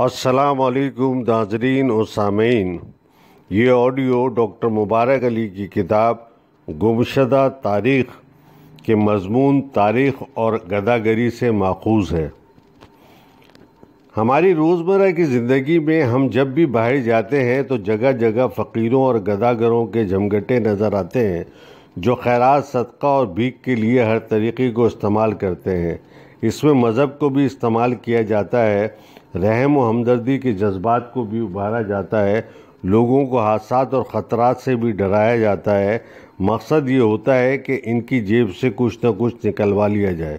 अस्सलाम वालेकुम नाज़रीन और सामेईन। ये ऑडियो डॉक्टर मुबारक अली की किताब गुमशुदा तारीख़ के मज़मून तारीख़ और गदागरी से माखूज़ है। हमारी रोज़मर्रा की ज़िंदगी में हम जब भी बाहर जाते हैं तो जगह जगह फ़कीरों और गदागरों के जमघटे नज़र आते हैं, जो खैरात, सदका और भीख के लिए हर तरीक़े को इस्तेमाल करते हैं। इसमें मज़हब को भी इस्तेमाल किया जाता है, रहम व हमदर्दी के जज्बात को भी उभारा जाता है, लोगों को हादसात और ख़तरात से भी डराया जाता है। मकसद ये होता है कि इनकी जेब से कुछ न कुछ निकलवा लिया जाए।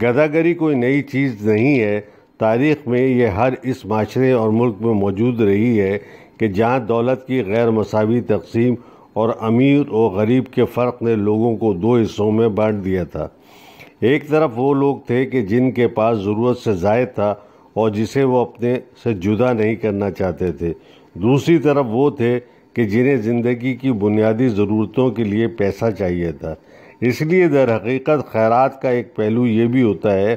गदागरी कोई नई चीज़ नहीं है। तारीख़ में ये हर इस माशरे और मुल्क में मौजूद रही है कि जहाँ दौलत की गैर मसावी तकसीम और अमीर और गरीब के फ़र्क ने लोगों को दो हिस्सों में बांट दिया था। एक तरफ वो लोग थे कि जिनके पास ज़रूरत से ज़ायद था और जिसे वो अपने से जुदा नहीं करना चाहते थे। दूसरी तरफ वो थे कि जिन्हें ज़िंदगी की बुनियादी ज़रूरतों के लिए पैसा चाहिए था। इसलिए दर हकीकत खैरात का एक पहलू ये भी होता है,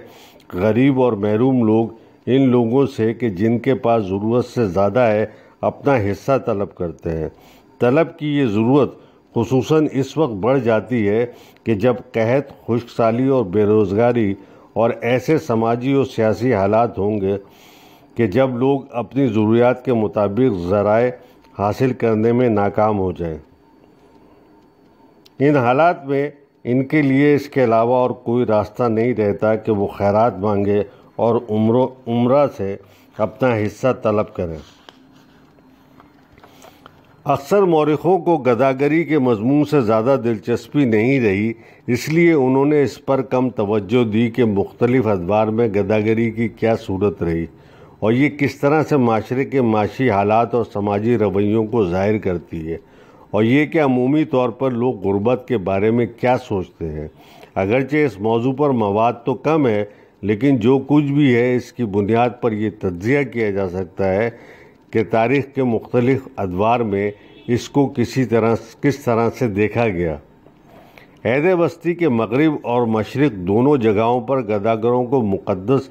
गरीब और महरूम लोग इन लोगों से कि जिनके पास ज़रूरत से ज़्यादा है अपना हिस्सा तलब करते हैं। तलब की ये ज़रूरत खुसूसन इस वक्त बढ़ जाती है कि जब कहत, खुशहाली और बेरोज़गारी और ऐसे समाजी और सियासी हालात होंगे कि जब लोग अपनी ज़रूरियात के मुताबिक ज़राए हासिल करने में नाकाम हो जाएं। इन हालात में इनके लिए इसके अलावा और कोई रास्ता नहीं रहता कि वो खैरात मांगे और उम्रा से अपना हिस्सा तलब करें। अक्सर मौरिखों को गदागरी के मजमून से ज़्यादा दिलचस्पी नहीं रही, इसलिए उन्होंने इस पर कम तवज्जो दी कि मुख्तलिफ़ अदवार में गदागरी की क्या सूरत रही और ये किस तरह से माशरे के माशी हालात और समाजी रवैयों को ज़ाहिर करती है, और ये कि अमूमी तौर पर लोग गुर्बत के बारे में क्या सोचते हैं। अगरचे इस मौजू पर मवाद तो कम है, लेकिन जो कुछ भी है इसकी बुनियाद पर यह तज्ज़िया किया जा सकता है कि तारीख़ के मुख्तलिफ़ अदवार में इसको किस तरह से देखा गया। अहद वस्ती के मगरिब और मशरक़ दोनों जगहों पर गदागरों को मुक़द्दस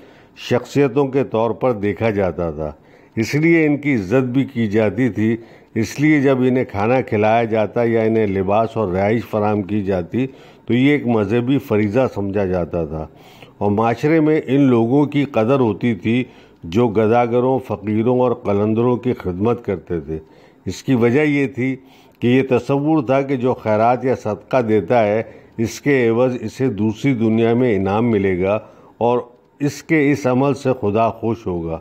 शख्सियतों के तौर पर देखा जाता था, इसलिए इनकी इज्जत भी की जाती थी। इसलिए जब इन्हें खाना खिलाया जाता या इन्हें लिबास और रिहाइश फराहम की जाती तो ये एक मजहबी फरीज़ा समझा जाता था और माशरे में इन लोगों की कदर होती थी जो गदागरों, फ़कीरों और कलंदरों की खिदमत करते थे। इसकी वजह ये थी कि ये तसव्वुर था कि जो खैरात या सदका देता है इसके एवज़ इसे दूसरी दुनिया में इनाम मिलेगा और इसके इस अमल से खुदा खुश होगा।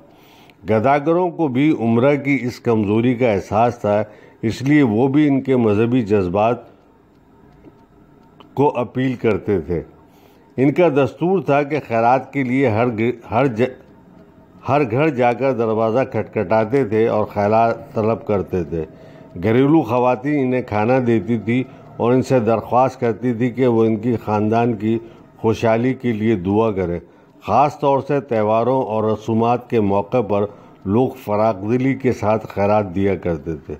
गदागरों को भी उम्रा की इस कमज़ोरी का एहसास था, इसलिए वो भी इनके मजहबी जज्बात को अपील करते थे। इनका दस्तूर था कि खैरात के लिए हर घर जाकर दरवाज़ा खटखटाते थे और खैरात तलब करते थे। घरेलू ख़वातीन इन्हें खाना देती थी और इनसे दरख्वास्त करती थी कि वो इनकी ख़ानदान की खुशहाली के लिए दुआ करें। ख़ास तौर से त्योहारों और रसूमात के मौके पर लोग फ़राखदिली के साथ खैरात दिया करते थे।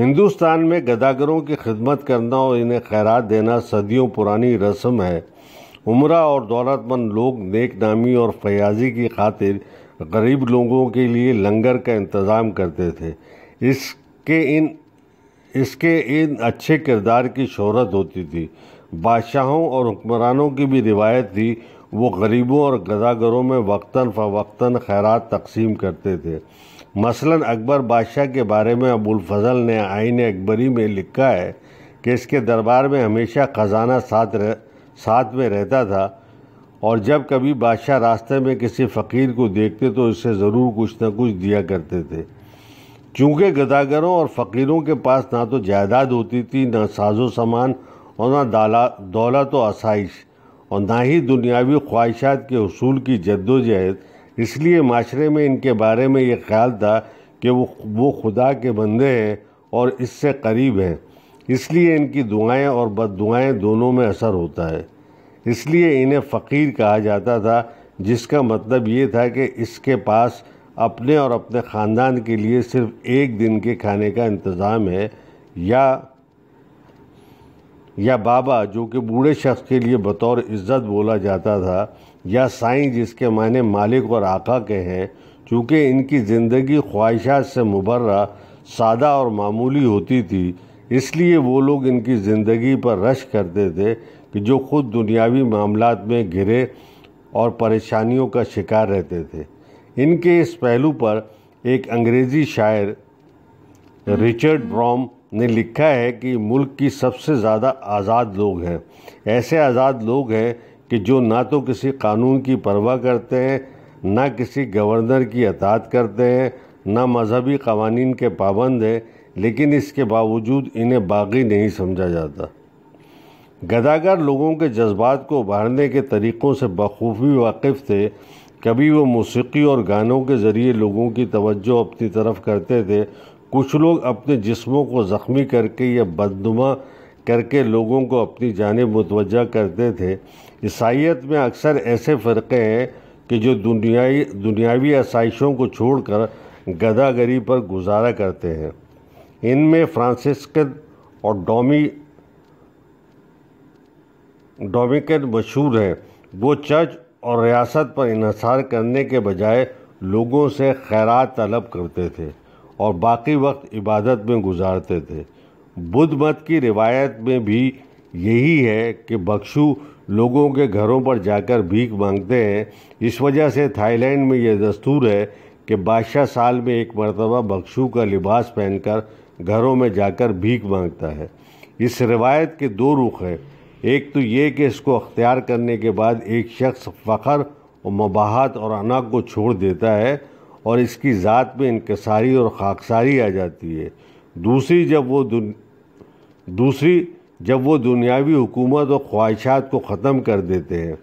हिंदुस्तान में गदागरों की खिदमत करना और इन्हें खैरात देना सदियों पुरानी रस्म है। उम्रा और दौलतमंद लोग नेक नामी और फयाजी की खातिर गरीब लोगों के लिए लंगर का इंतज़ाम करते थे। इसके इन अच्छे किरदार की शोहरत होती थी। बादशाहों और हुक्मरानों की भी रिवायत थी, वो गरीबों और गदागरों में वक्तन फ़वक्तन खैरात तकसीम करते थे। मसलन अकबर बादशाह के बारे में अबुलफजल ने आइन अकबरी में लिखा है कि इसके दरबार में हमेशा ख़जाना साथ में रहता था और जब कभी बादशाह रास्ते में किसी फ़कीर को देखते तो इससे ज़रूर कुछ न कुछ दिया करते थे। चूँकि गदागरों और फ़कीरों के पास ना तो जायदाद होती थी, ना साजो सामान और ना दौलत व आसाइश, और ना ही दुनियावी ख्वाहिशात के हुसूल की जद्दोजहद। इसलिए माशरे में इनके बारे में ये ख्याल था कि वो खुदा के बंदे हैं और इससे करीब हैं, इसलिए इनकी दुआएं और बद्दुआएं दोनों में असर होता है। इसलिए इन्हें फ़कीर कहा जाता था, जिसका मतलब ये था कि इसके पास अपने और अपने ख़ानदान के लिए सिर्फ एक दिन के खाने का इंतज़ाम है, या बाबा जो कि बूढ़े शख्स के लिए बतौर इज़्ज़त बोला जाता था, या साईं जिसके माने मालिक और आका के हैं, चूँकि इनकी ज़िंदगी ख्वाहिशात से मुबर्रा, सादा और मामूली होती थी, इसलिए वो लोग इनकी ज़िंदगी पर रश करते थे कि जो खुद दुनियावी मामलात में घिरे और परेशानियों का शिकार रहते थे। इनके इस पहलू पर एक अंग्रेज़ी शायर रिचर्ड ब्रोम ने लिखा है कि मुल्क की सबसे ज़्यादा आज़ाद लोग हैं, ऐसे आज़ाद लोग हैं कि जो ना तो किसी कानून की परवाह करते हैं, ना किसी गवर्नर की अताअत करते हैं, ना मजहबी कवानीन के पाबंद हैं, लेकिन इसके बावजूद इन्हें बागी नहीं समझा जाता। गदागर लोगों के जज्बात को उभारने के तरीक़ों से बखूबी वाकिफ़ थे। कभी वो मौसीकी और गानों के ज़रिए लोगों की तवज्जो अपनी तरफ करते थे, कुछ लोग अपने जिस्मों को ज़ख्मी करके या बदनुमा करके लोगों को अपनी जानिब मुतवज्जा करते थे। ईसाइयत में अक्सर ऐसे फ़िरक़े हैं कि जो दुनियावी आसाइशों को छोड़कर गदागरी पर गुजारा करते हैं। इनमें फ्रांसिस्कन और डोमिकन मशहूर हैं। वो चर्च और रियासत पर इन्हसार करने के बजाय लोगों से खैरात तलब करते थे और बाकी वक्त इबादत में गुजारते थे। बुद्ध मत की रिवायत में भी यही है कि बक्षु लोगों के घरों पर जाकर भीख मांगते हैं। इस वजह से थाईलैंड में यह दस्तूर है कि बादशाह साल में एक मरतबा बक्षु का लिबास पहनकर घरों में जाकर भीख मांगता है। इस रिवायत के दो रुख हैं, एक तो ये कि इसको अख्तियार करने के बाद एक शख्स फ़खर और मबाहत और अना को छोड़ देता है और इसकी ज़ात में इंकसारी और खाकसारी आ जाती है। दूसरी जब वो दुनियावी हुकूमत और ख्वाहिशात को ख़त्म कर देते हैं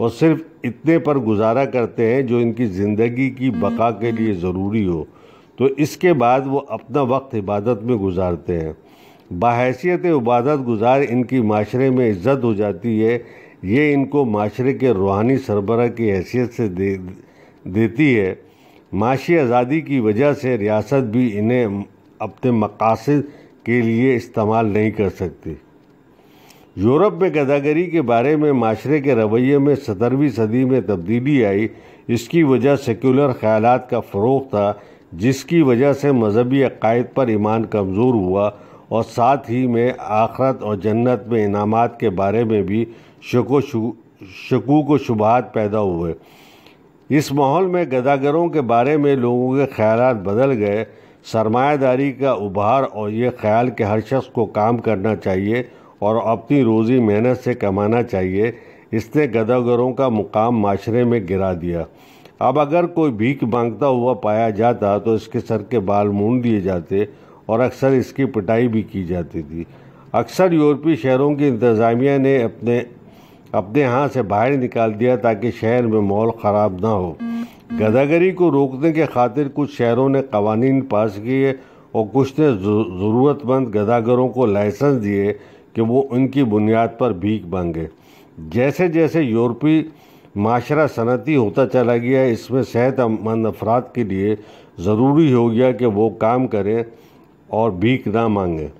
और सिर्फ इतने पर गुजारा करते हैं जो इनकी ज़िंदगी की बका के लिए ज़रूरी हो, तो इसके बाद वो अपना वक्त इबादत में गुजारते हैं। बाहैसियत इबादत गुजार इनकी माशरे में इज़्ज़त हो जाती है। ये इनको माशरे के रूहानी सरबराह की हैसियत से देती है। माशी आज़ादी की वजह से रियासत भी इन्हें अपने मकासद के लिए इस्तेमाल नहीं कर सकती। यूरोप में गदागरी के बारे में माशरे के रवैये में 17वीं सदी में तब्दीली आई। इसकी वजह सेकुलर ख़्यालात का फ़रोग़ था, जिसकी वजह से मजहबी अक़ायद पर ईमान कमज़ोर हुआ और साथ ही में आखरत और जन्नत में इनामात के बारे में भी शकुक व शुबहात पैदा हुए। इस माहौल में गदागरों के बारे में लोगों के ख्यालात बदल गए। सरमायादारी का उभार और ये ख्याल कि हर शख्स को काम करना चाहिए और अपनी रोज़ी मेहनत से कमाना चाहिए, इसने गदागरों का मुकाम माशरे में गिरा दिया। अब अगर कोई भीख मांगता हुआ पाया जाता तो इसके सर के बाल मूंड दिए जाते और अक्सर इसकी पिटाई भी की जाती थी। अक्सर यूरोपीय शहरों की इंतज़ामिया ने अपने यहाँ से बाहर निकाल दिया ताकि शहर में माहौल ख़राब ना हो। गदागरी को रोकने के खातिर कुछ शहरों ने कवानीन पास किए और कुछ ने ज़रूरतमंद गदागरों को लाइसेंस दिए कि वो उनकी बुनियाद पर भीख मांगे। जैसे जैसे यूरोपीय माशरा सनती होता चला गया, इसमें सेहतमंद अफराद के लिए ज़रूरी हो गया कि वो काम करें और भीख ना मांगें।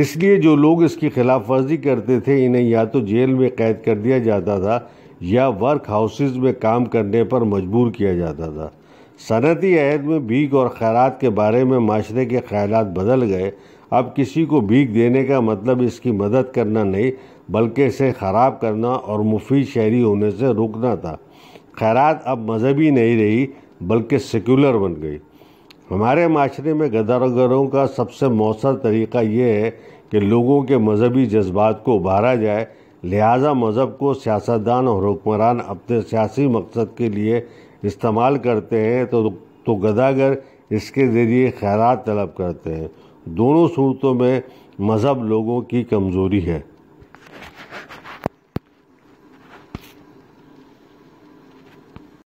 इसलिए जो लोग इसकी खिलाफ वर्जी करते थे, इन्हें या तो जेल में कैद कर दिया जाता था या वर्क हाउसेज में काम करने पर मजबूर किया जाता था। सनती अहद में भीख और खैरात के बारे में माशरे के ख्यालात बदल गए। अब किसी को भीख देने का मतलब इसकी मदद करना नहीं, बल्कि इसे ख़राब करना और मुफीद शहरी होने से रोकना था। खैरात अब मजहबी नहीं रही, बल्कि सेकुलर बन गई। हमारे माशरे में गदागरों का सबसे मौसर तरीक़ा ये है कि लोगों के मजहबी जज्बात को उभारा जाए। लिहाजा मज़हब को सियासतदान और हुक्मरान अपने सियासी मकसद के लिए इस्तेमाल करते हैं तो गदागर इसके ज़रिए खैरात तलब करते हैं। दोनों सूरतों में मज़हब लोगों की कमज़ोरी है।